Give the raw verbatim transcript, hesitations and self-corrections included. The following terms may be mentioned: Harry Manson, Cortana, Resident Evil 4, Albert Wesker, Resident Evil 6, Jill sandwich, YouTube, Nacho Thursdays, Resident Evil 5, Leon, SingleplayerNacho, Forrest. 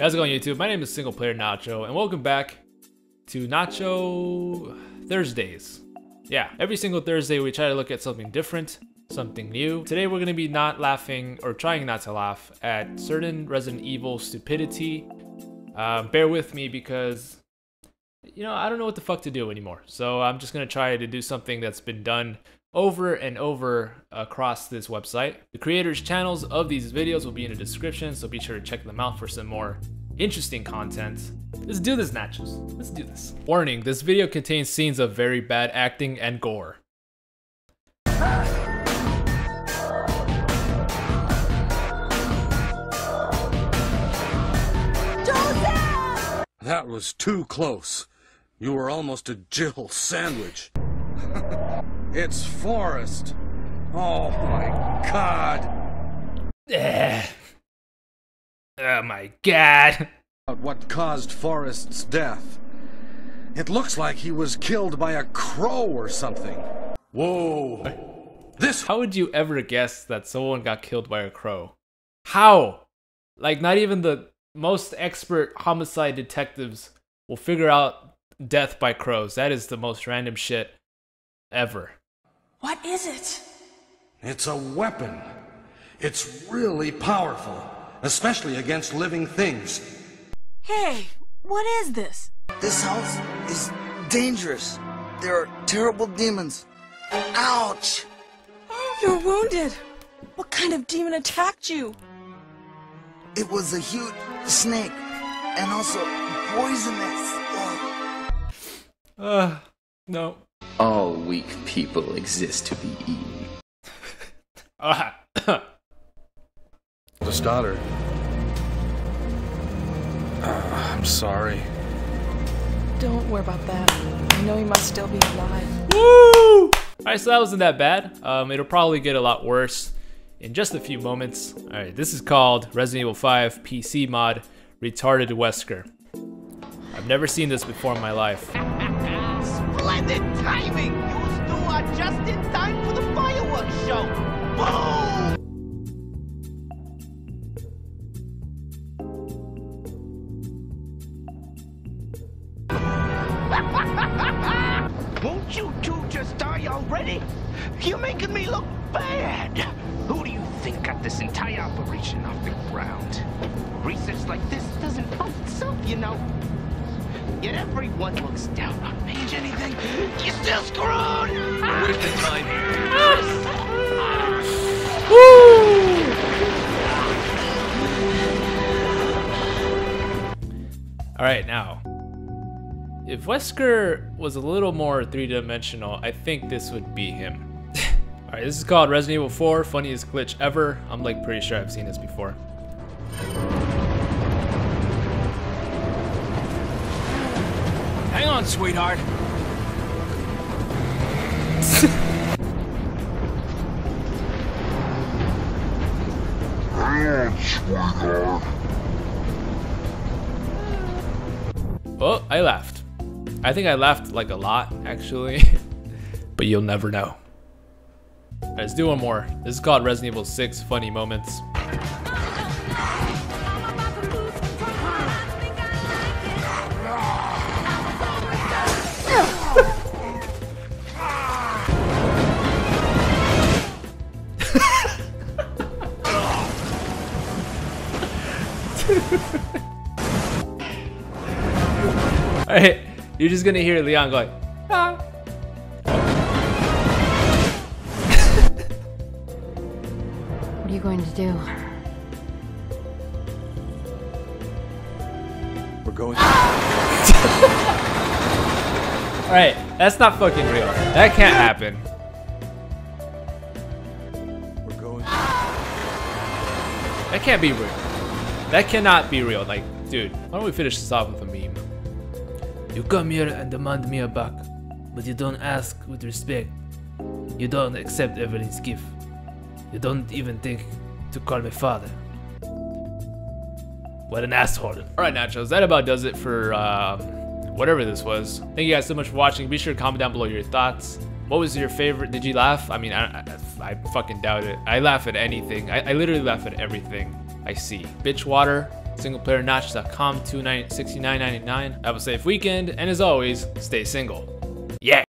How's it going, YouTube? My name is SingleplayerNacho, and welcome back to Nacho Thursdays. Yeah, every single Thursday we try to look at something different, something new. Today we're going to be not laughing, or trying not to laugh, at certain Resident Evil stupidity. Uh, bear with me because, you know, I don't know what the fuck to do anymore. So I'm just going to try to do something that's been done over and over across this website. The creators' channels of these videos will be in the description, so be sure to check them out for some more interesting content. Let's do this, Nachos. Let's do this. Warning, this video contains scenes of very bad acting and gore. That was too close. You were almost a Jill sandwich. It's Forrest. Oh my god. Oh my god. What caused Forrest's death? It looks like he was killed by a crow or something. Whoa. This. How would you ever guess that someone got killed by a crow? How? Like, not even the most expert homicide detectives will figure out death by crows. That is the most random shit ever. What is it? It's a weapon. It's really powerful, especially against living things. Hey, what is this? This house is dangerous. There are terrible demons. Ouch! You're wounded. What kind of demon attacked you? It was a huge snake, and also poisonous. Ugh. Uh, no. All weak people exist to be eaten. Ah. The starter. Uh, I'm sorry. Don't worry about that. I know he must still be alive. Woo! Alright, so that wasn't that bad. Um, it'll probably get a lot worse in just a few moments. Alright, this is called Resident Evil five P C mod Retarded Wesker. I've never seen this before in my life. Splendid timing! You two are just in time for the fireworks show! Boom! Won't you two just die already? You're making me look bad! Who do you think got this entire operation off the ground? Research like this doesn't prove itself, you know. Yet everyone looks down on me. Change anything, you're still screwed! Wasting time. Woo! Alright, now. If Wesker was a little more three-dimensional, I think this would be him. Alright, this is called Resident Evil four, funniest glitch ever. I'm like pretty sure I've seen this before. Hang on, sweetheart. Hang on, sweetheart. Oh, I laughed. I think I laughed like a lot, actually. But you'll never know. Right, let's do one more. This is called Resident Evil six Funny Moments. Alright, you're just gonna hear Leon going, ah. What are you going to do? We're going. Alright, that's not fucking real. That can't happen. We're going. That can't be real. That cannot be real. Like, dude, why don't we finish this off with a meme? You come here and demand me a buck, but you don't ask with respect. You don't accept Evelyn's gift. You don't even think to call me father. What an asshole. Alright, Nachos, that about does it for uh, whatever this was. Thank you guys so much for watching. Be sure to comment down below your thoughts. What was your favorite? Did you laugh? I mean, I, I, I fucking doubt it. I laugh at anything. I, I literally laugh at everything I see. Bitch water single player nacho dot com, two hundred sixty-nine dollars and ninety-nine cents. Have a safe weekend, and as always, stay single.